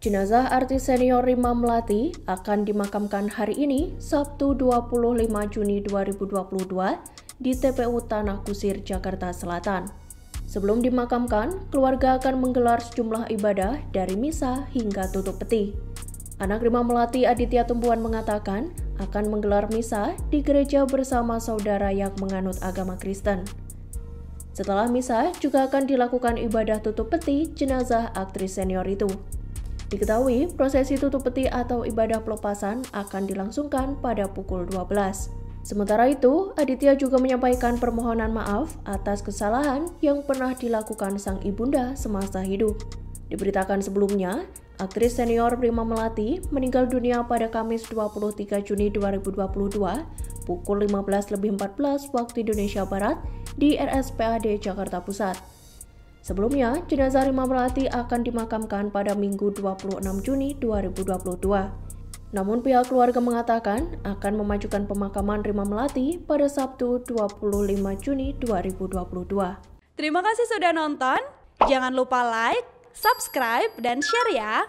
Jenazah artis senior Rima Melati akan dimakamkan hari ini, Sabtu 25 Juni 2022 di TPU Tanah Kusir, Jakarta Selatan. Sebelum dimakamkan, keluarga akan menggelar sejumlah ibadah dari misa hingga tutup peti. Anak Rima Melati, Aditya Tumbuan, mengatakan akan menggelar misa di gereja bersama saudara yang menganut agama Kristen. Setelah misa, juga akan dilakukan ibadah tutup peti jenazah aktris senior itu. Diketahui, prosesi tutup peti atau ibadah pelepasan akan dilangsungkan pada pukul 12. Sementara itu, Aditya juga menyampaikan permohonan maaf atas kesalahan yang pernah dilakukan sang ibunda semasa hidup. Diberitakan sebelumnya, aktris senior Rima Melati meninggal dunia pada Kamis 23 Juni 2022 pukul 15.14 waktu Indonesia Barat di RS PAD Jakarta Pusat. Sebelumnya, jenazah Rima Melati akan dimakamkan pada Minggu 26 Juni 2022. Namun pihak keluarga mengatakan akan memajukan pemakaman Rima Melati pada Sabtu 25 Juni 2022. Terima kasih sudah nonton. Jangan lupa like, subscribe, dan share ya!